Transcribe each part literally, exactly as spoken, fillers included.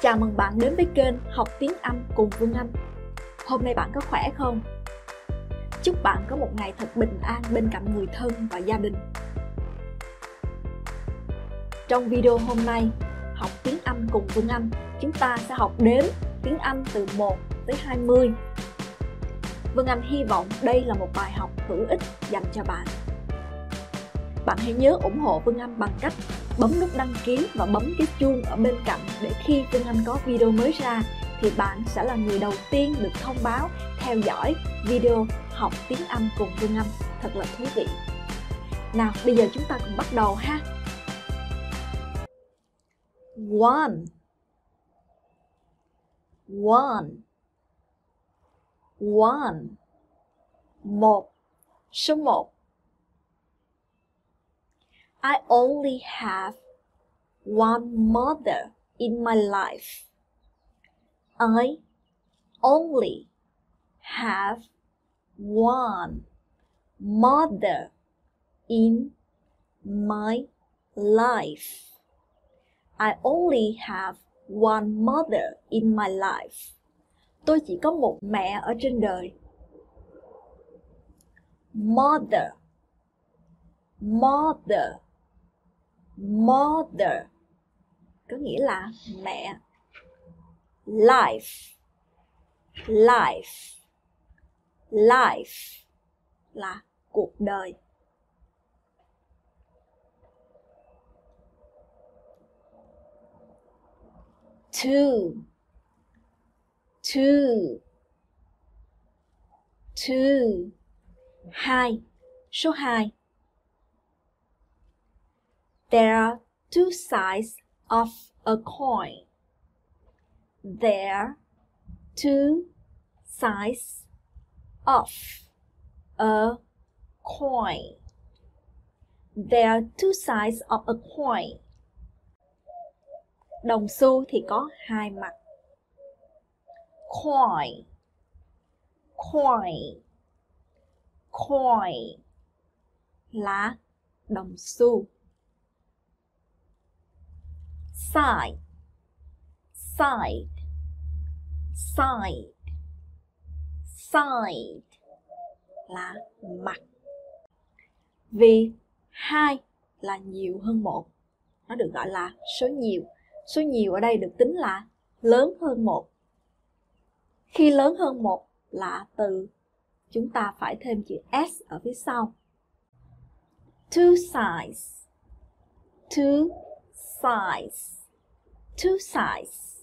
Chào mừng bạn đến với kênh Học Tiếng Anh cùng Vân Anh. Hôm nay bạn có khỏe không? Chúc bạn có một ngày thật bình an bên cạnh người thân và gia đình. Trong video hôm nay, Học Tiếng Anh cùng Vân Anh, chúng ta sẽ học đếm tiếng Anh từ một tới hai mươi. Vân Anh hy vọng đây là một bài học hữu ích dành cho bạn. Bạn hãy nhớ ủng hộ Vân Anh bằng cách bấm nút đăng ký và bấm cái chuông ở bên cạnh để khi Vân Anh có video mới ra thì bạn sẽ là người đầu tiên được thông báo theo dõi video Học Tiếng Anh cùng Vân Anh thật là thú vị. Nào, bây giờ chúng ta cùng bắt đầu ha. One, one, one, một, số một. I only have one mother in my life. I only have one mother in my life. I only have one mother in my life. Tôi chỉ có một mẹ ở trên đời. Mother. Mother. Mother có nghĩa là mẹ. Life. Life. Life là cuộc đời. Two. Two. Two. Hai. Số hai. There are two sides of a coin. There are two sides of a coin. There are two sides of a coin. Đồng xu thì có hai mặt. Coin. Coin. Coin là đồng xu. Side, side, side, side là mặt. Vì hai là nhiều hơn một, nó được gọi là số nhiều. Số nhiều ở đây được tính là lớn hơn một. Khi lớn hơn một là từ chúng ta phải thêm chữ s ở phía sau. Two sides, two sides, two sides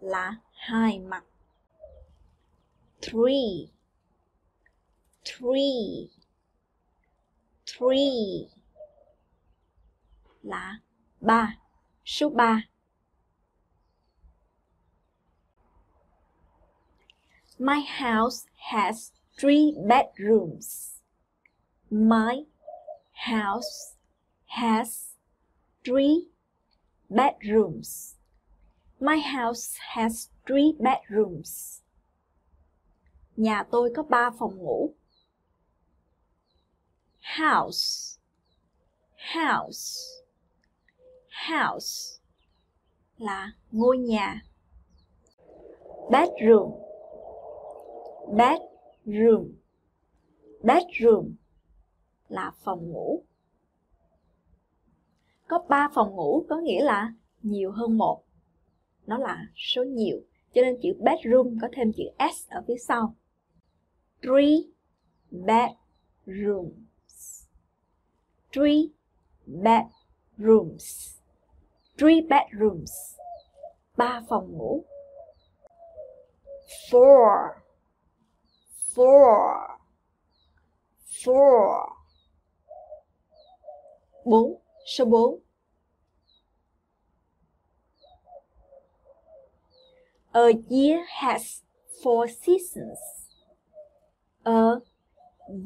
là hai mặt. Three, three, three là ba, số ba. My house has three bedrooms. My house has three bedrooms. My house has three bedrooms. Nhà tôi có ba phòng ngủ. House. House. House là ngôi nhà. Bedroom. Bedroom. Bedroom là phòng ngủ. Có ba phòng ngủ có nghĩa là nhiều hơn một. Nó là số nhiều, cho nên chữ bedroom có thêm chữ s ở phía sau. Three bedrooms. Three bedrooms. Three bedrooms. Ba phòng ngủ. Four. Four. Four. Bốn. Số bốn. A year has four seasons. A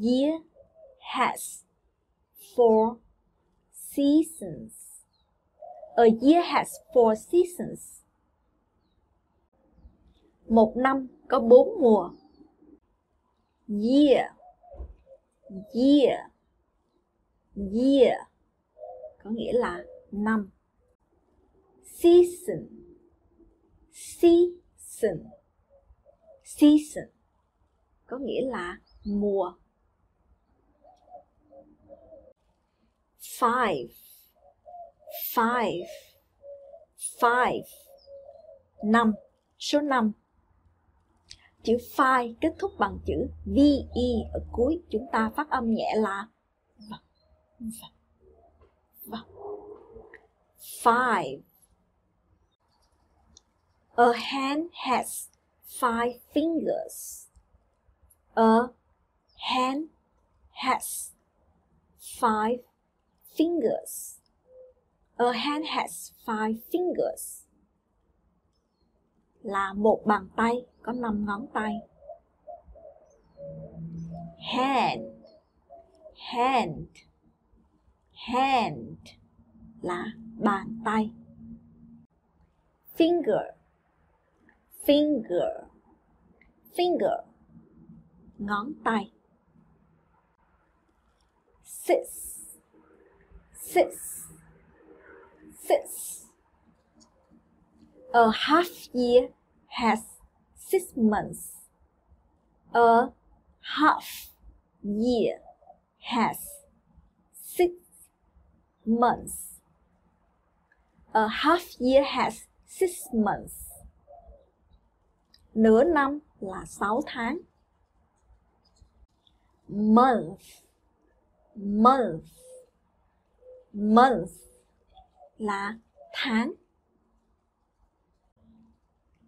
year has four seasons. A year has four seasons. Một năm có bốn mùa. Year. Year. Year có nghĩa là năm. season, season, season có nghĩa là mùa. Five, five, five, năm, số năm. Chữ five kết thúc bằng chữ vê e ở cuối, chúng ta phát âm nhẹ là v, v, v. Five. A hand has five fingers. A hand has five fingers. A hand has five fingers. Là một bàn tay có năm ngón tay. Hand, hand, hand là bàn tay. Finger, finger, finger ngón tay. Six, six, six. A half year has six months. A half year has six months. A half year has six months. Nửa năm là sáu tháng. Month, month, month là tháng.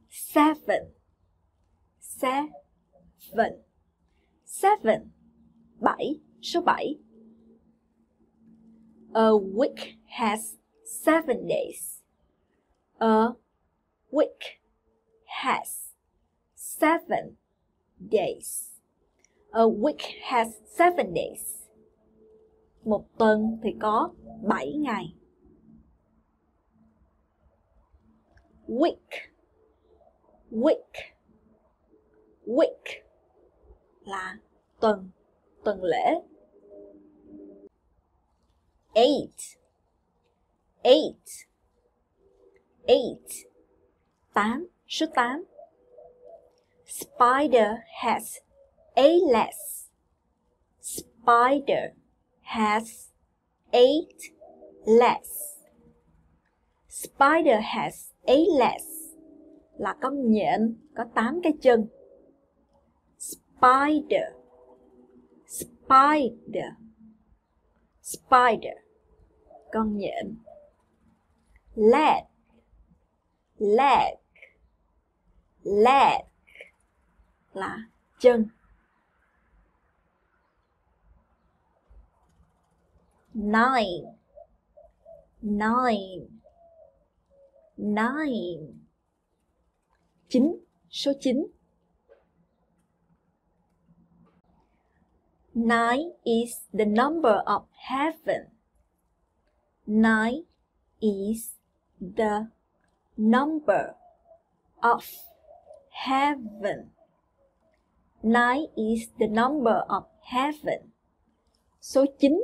Seven, seven, seven, bảy, số bảy. A week has seven days. A week has seven days. A week has seven days. Một tuần thì có bảy ngày. Week, week, week là tuần, tuần lễ. Eight, eight, eight, tám, số tám. Spider has eight legs. Spider has eight legs. Spider has eight legs là con nhện có tám cái chân. Spider, spider, spider con nhện. Leg, leg, leg là chân. Nine, nine, nine chín, số chín. Nine is the number of heaven. Nine is the number of heaven. Nine is the number of heaven. Số chín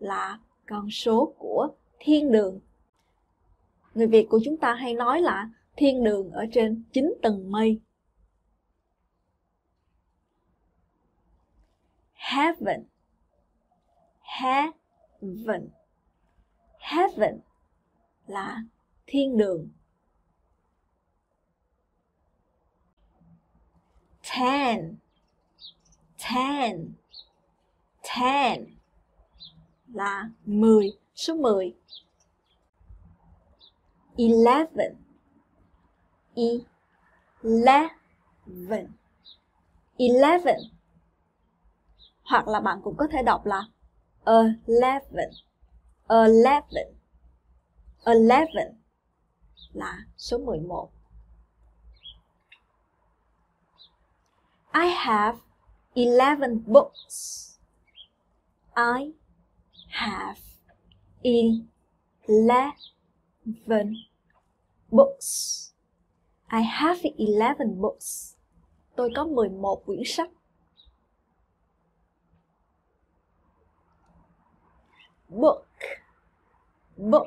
là con số của thiên đường. Người Việt của chúng ta hay nói là thiên đường ở trên chín tầng mây. Heaven, heaven, heaven là thiên đường. Ten, ten, ten là mười, số mười. Eleven, eleven, eleven hoặc là bạn cũng có thể đọc là eleven, eleven, eleven là số mười một. I have eleven books. I have eleven books. I have eleven books. Tôi có mười một quyển sách. Book, book,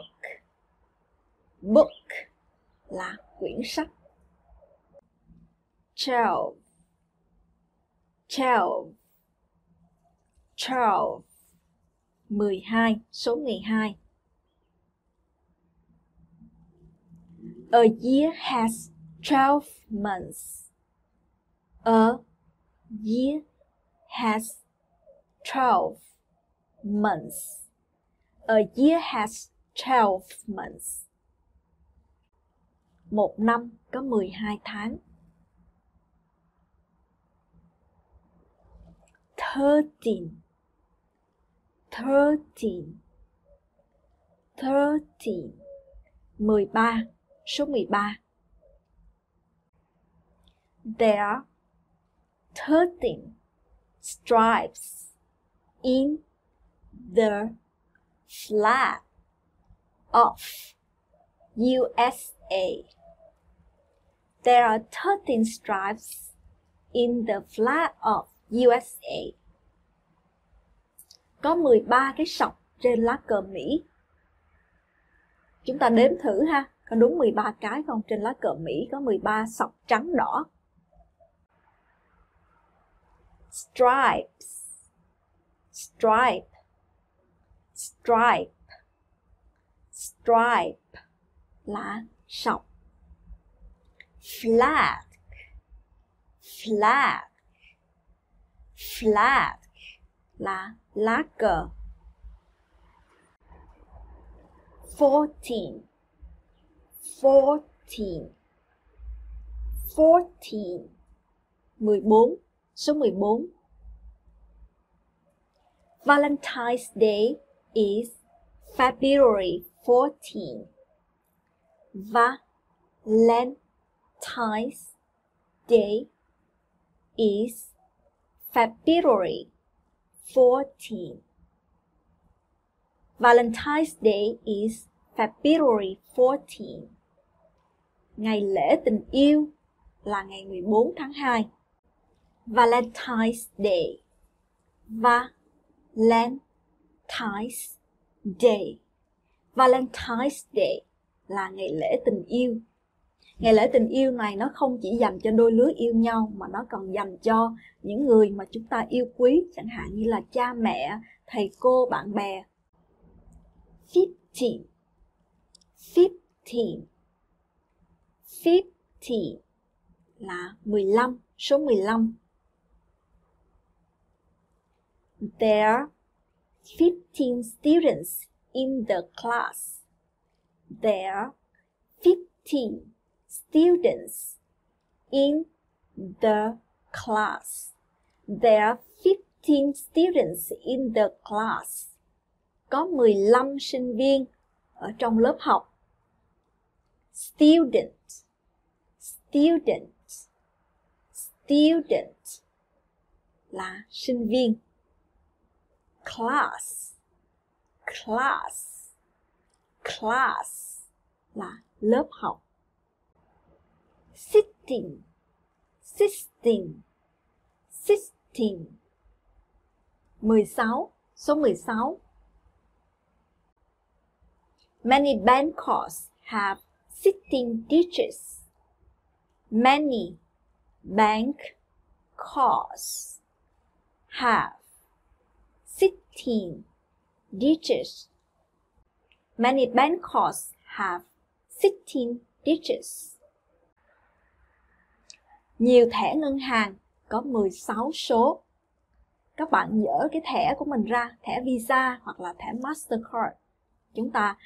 book là quyển sách. Twelve, twelve, twelve, mười hai, số mười hai. A year has twelve months. A year has twelve months. A year has twelve months. Một năm có mười hai tháng. Thirteen, thirteen, thirteen, mười ba, số mười ba. There are thirteen stripes in the flag of U S A. There are thirteen stripes in the flag of U S A. Có mười ba cái sọc trên lá cờ Mỹ. Chúng ta đếm thử ha, có đúng mười ba cái không? Trên lá cờ Mỹ có mười ba sọc trắng đỏ. Stripes, stripe, stripe, stripe là sọc. Flag, flag, flag là lá cờ. Fourteen, fourteen, fourteen, mười bốn, số mười bốn. Valentine's Day is February fourteenth. Valentine's Day is February fourteenth. Valentine's Day is February fourteenth. Ngày lễ tình yêu là ngày mười bốn tháng hai. Valentine's Day. Valentine's Day. Valentine's Day là ngày lễ tình yêu. Ngày lễ tình yêu này nó không chỉ dành cho đôi lứa yêu nhau mà nó còn dành cho những người mà chúng ta yêu quý, chẳng hạn như là cha mẹ, thầy cô, bạn bè. Fifteen, fifteen, fifteen là mười lăm, số mười lăm. There are fifteen students in the class. There are fifteen students in the class. There are fifteen students in the class. Có mười lăm sinh viên ở trong lớp học. Student, student, student là sinh viên. Class, class, class là lớp học. Sitting, sitting, sitting, mười sáu, số mười sáu. Many banks have sitting teachers. Many banks have sitting teachers. Many banks have sitting teachers. Nhiều thẻ ngân hàng có mười sáu số. Các bạn dỡ cái thẻ của mình ra, thẻ Visa hoặc là thẻ MasterCard. Chúng ta,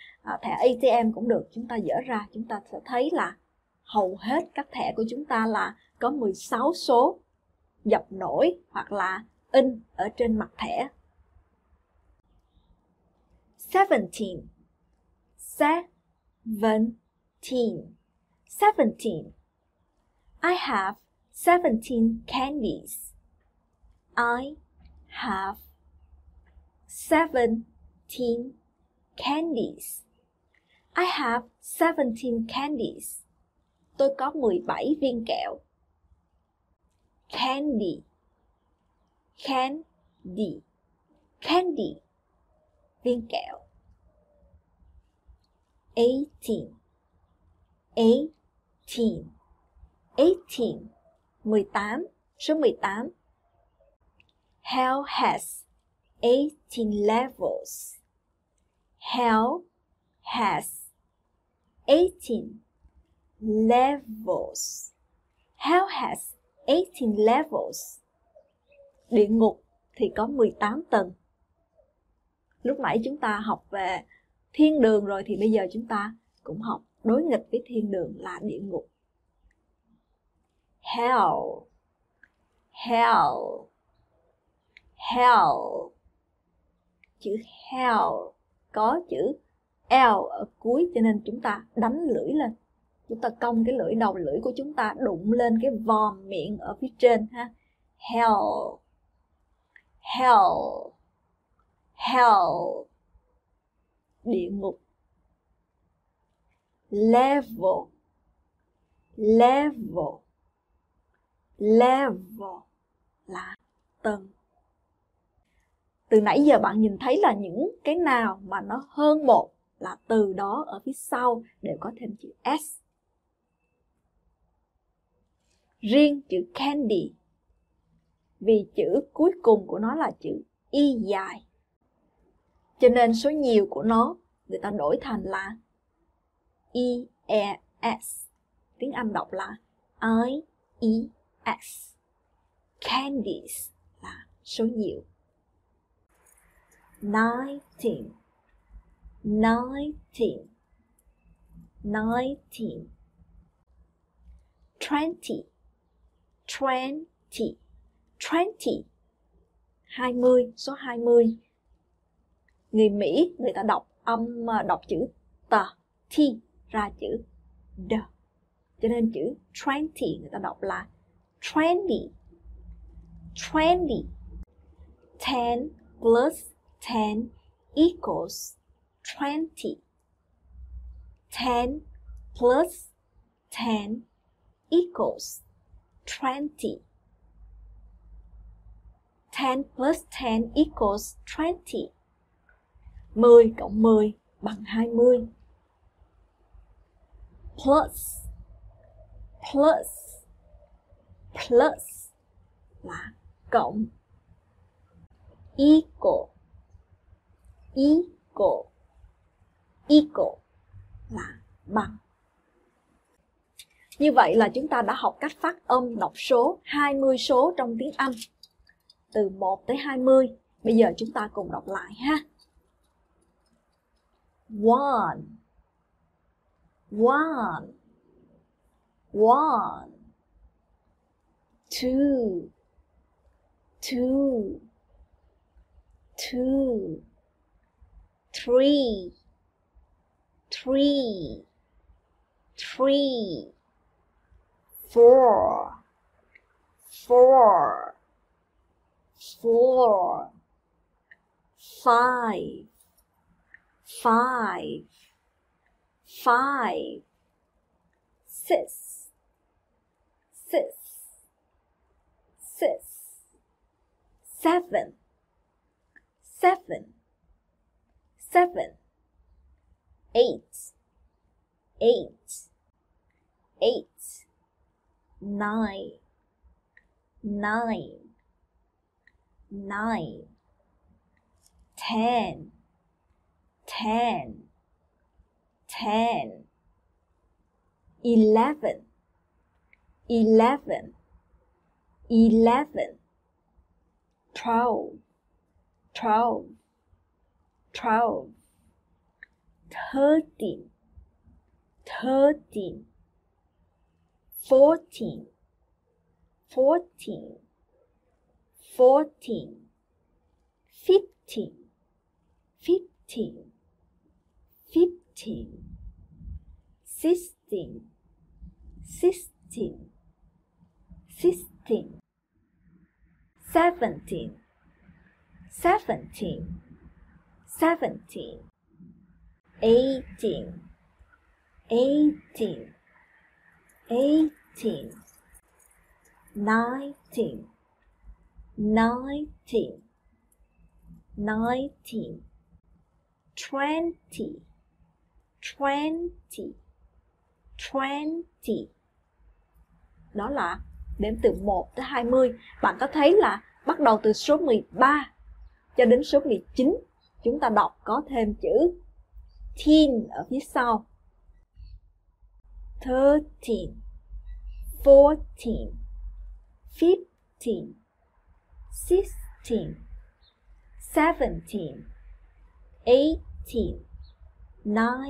thẻ A T M cũng được, chúng ta dỡ ra, chúng ta sẽ thấy là hầu hết các thẻ của chúng ta là có mười sáu số dập nổi hoặc là in ở trên mặt thẻ. Seventeen, seventeen, seventeen. I have seventeen candies. I have seventeen candies. I have seventeen candies. Tôi có mười bảy viên kẹo. Candy, candy, candy, viên kẹo. Eighteen, eighteen, eighteen, eighteen, mười tám, số mười tám. Hell has eighteen levels. Hell has eighteen levels. Hell has eighteen levels. Địa ngục thì có mười tám tầng. Lúc nãy chúng ta học về thiên đường rồi thì bây giờ chúng ta cũng học đối nghịch với thiên đường là địa ngục. Hell, hell, hell. Chữ hell có chữ L ở cuối cho nên chúng ta đánh lưỡi lên. Chúng ta cong cái lưỡi, đầu lưỡi của chúng ta đụng lên cái vòm miệng ở phía trên ha. Hell, hell, hell. Địa ngục. Level, level, level là tầng. Từ nãy giờ bạn nhìn thấy là những cái nào mà nó hơn một là từ đó ở phía sau đều có thêm chữ S. Riêng chữ candy, vì chữ cuối cùng của nó là chữ Y dài, cho nên số nhiều của nó người ta đổi thành là E E S. Tiếng Anh đọc là I E S. Candies là số nhiều. Nineteen, nineteen, nineteen. Twenty, twenty, twenty. Hai mươi, số hai mươi. Người Mỹ người ta đọc âm đọc chữ t, t ra chữ d, cho nên chữ twenty người ta đọc là twenty, twenty. Ten plus ten equals twenty. Ten plus ten equals twenty. Ten plus ten equals twenty. Mười cộng mười bằng hai mươi. Plus, plus, plus là cộng. Equal, equal, equal là bằng. Như vậy là chúng ta đã học cách phát âm đọc số hai mươi số trong tiếng Anh. Từ một tới hai mươi. Bây giờ chúng ta cùng đọc lại ha. One, one, one. Two, two, two. Three, three, three. Four, four, four. Five, five, five. Six, six, six. Seven, seven, seven. Eight, eight, eight. Nine, nine, nine. Ten, ten, ten. Eleven, eleven, eleven. Twelve, twelve, twelve. Thirteen, thirteen. Fourteen, fourteen, fourteen. Fifteen, fifteen, fifteen. Sixteen, sixteen, sixteen. Seventeen, seventeen, seventeen. Eighteen, eighteen, eighteen. Nineteen, nineteen, nineteen. Twenty, twenty, twenty. đó là đếm từ một tới hai mươi. Bạn có thấy là bắt đầu từ số mười ba cho đến số mười chín, chúng ta đọc có thêm chữ teen ở phía sau. mười ba, mười bốn, mười lăm, mười sáu, mười bảy, mười tám,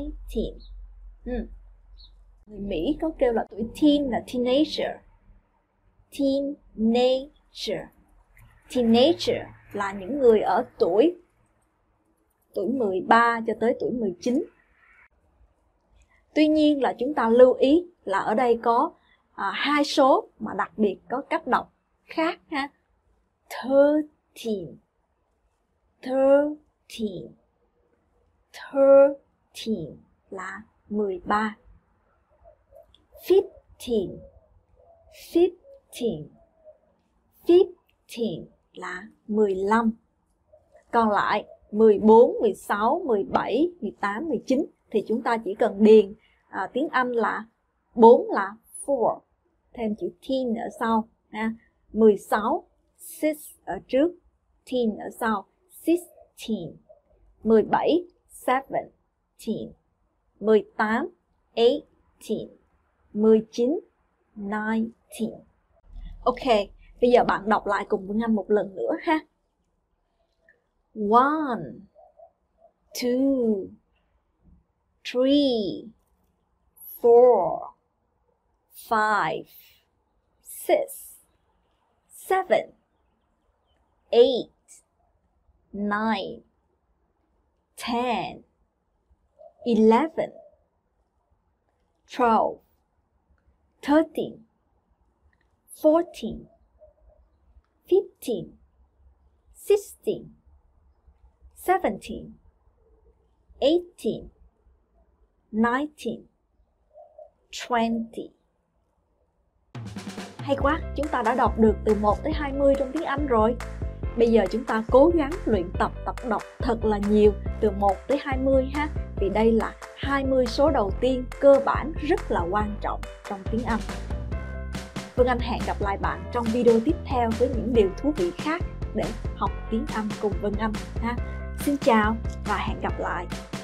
mười chín. Ừ. Người Mỹ có kêu là tuổi teen là teenager. Teenager. Teenager là những người ở tuổi tuổi mười ba cho tới tuổi mười chín. Tuy nhiên là chúng ta lưu ý là ở đây có à, hai số mà đặc biệt có cách đọc khác ha. Thirteen, thirteen, thirteen là mười ba. Fifteen, fifteen, fifteen là mười lăm. Còn lại mười bốn, mười sáu, mười bảy, mười tám, mười chín thì chúng ta chỉ cần điền à, tiếng Anh là bốn là four, thêm chữ teen ở sau ha. mười sáu six ở trước, teen ở sau, sixteen. mười bảy seventeen. mười tám eighteen. mười chín nineteen. Ok, bây giờ bạn đọc lại cùng Vân Anh một lần nữa ha. one, two, three, four, five, six, seven, eight, nine, ten, eleven, twelve, thirteen, fourteen, fifteen, sixteen, seventeen, eighteen, nineteen, twenty. Hay quá, chúng ta đã đọc được từ một tới hai mươi trong tiếng Anh rồi. Bây giờ chúng ta cố gắng luyện tập tập đọc thật là nhiều từ một tới hai mươi ha. Vì đây là hai mươi số đầu tiên cơ bản rất là quan trọng trong tiếng Anh. Vân Anh hẹn gặp lại bạn trong video tiếp theo với những điều thú vị khác để học tiếng Anh cùng Vân Anh ha. Xin chào và hẹn gặp lại.